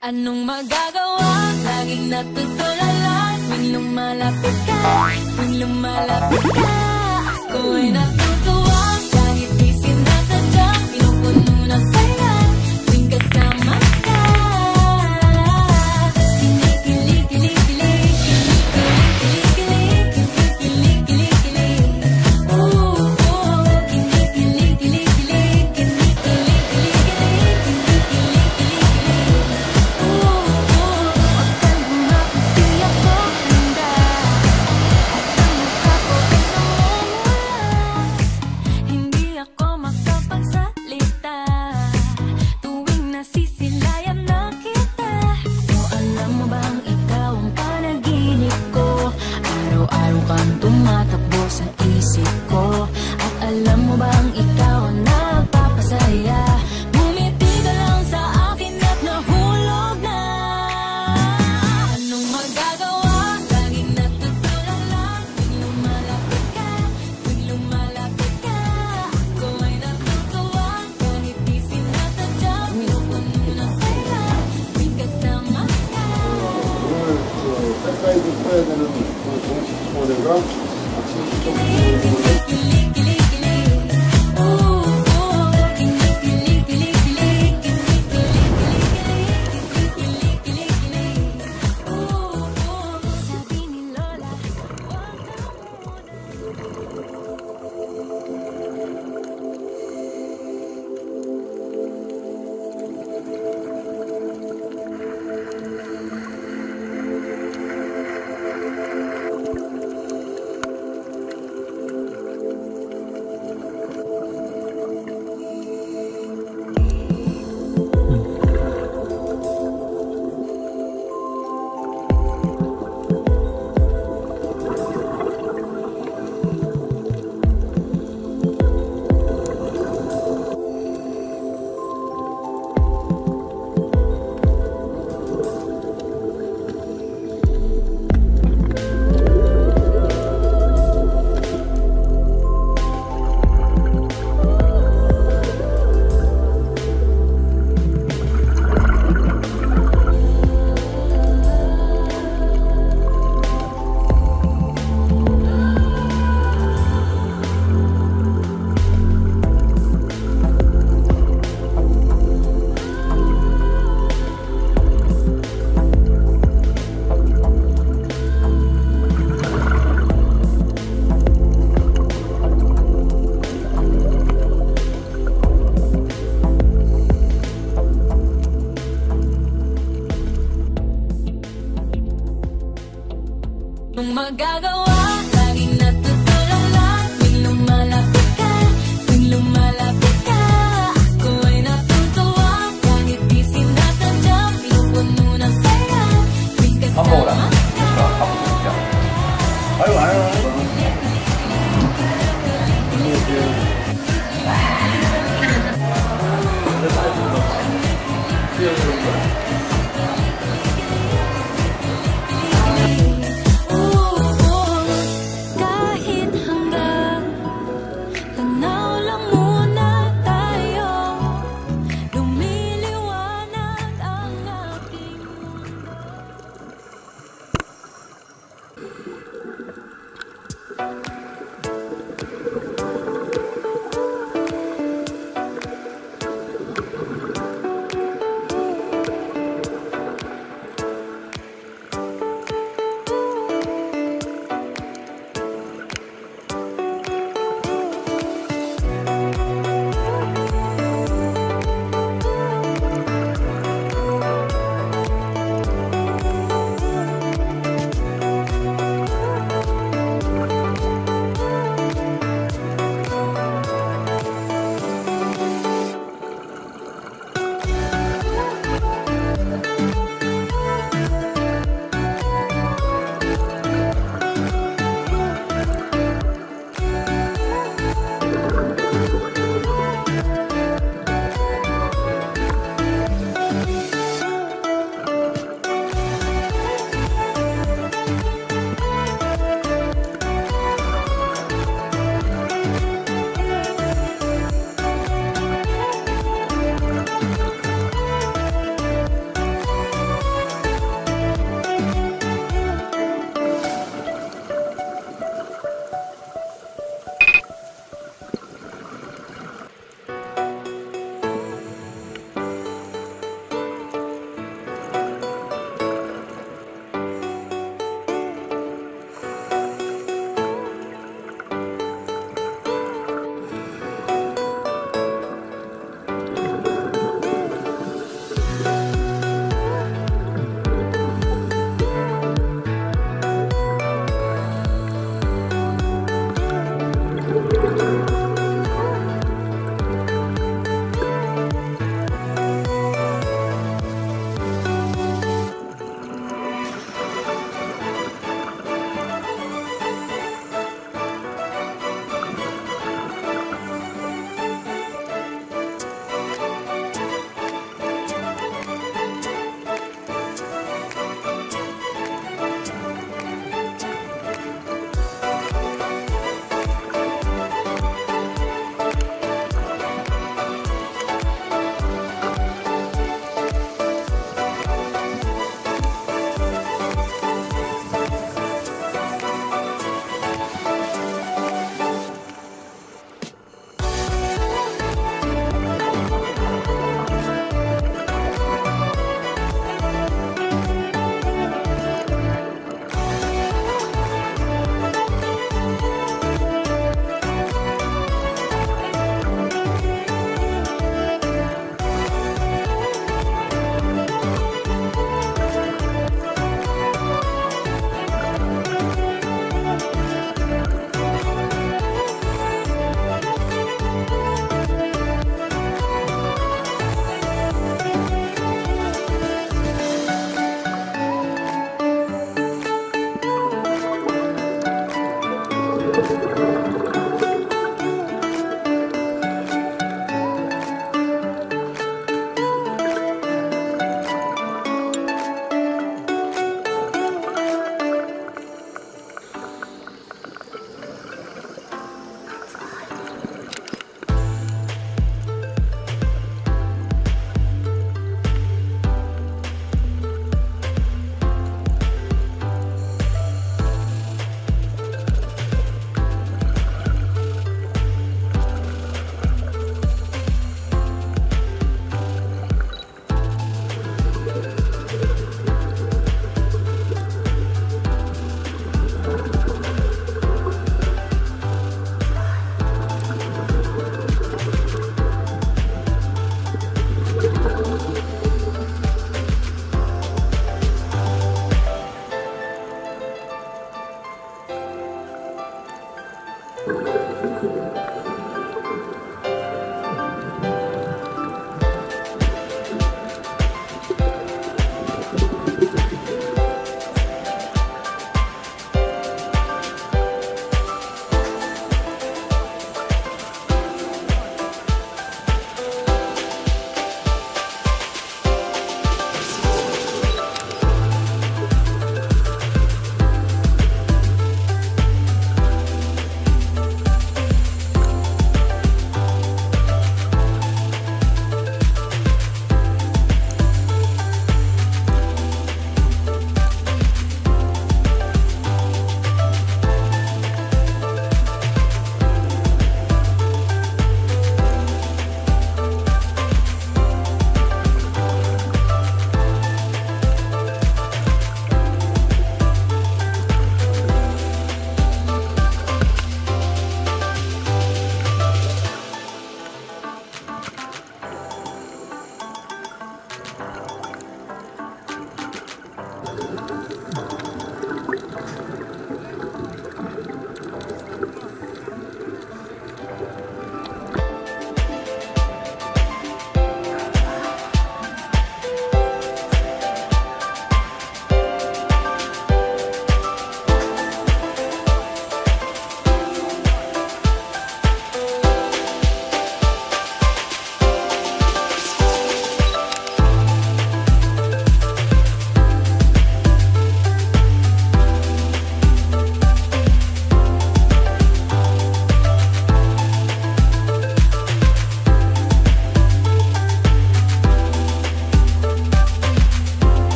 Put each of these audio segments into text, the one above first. Anong magagawa? Laging natutulala. Tuwing lumalapit ka, tuwing lumalapit ka, ako'y natutuwa. Kahit di sinasadya, pinupuno ng saya tuwing kasama ka.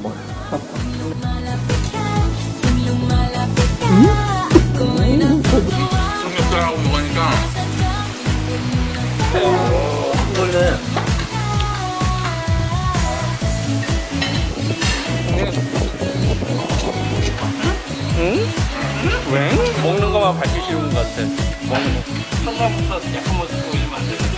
뭐. 삼겹살하고 먹으니까 이거는 왜? 먹는 것만 밝히시는 것 같아. 먹는 거. 평범한 모습 약한 모습 보이면 안 돼.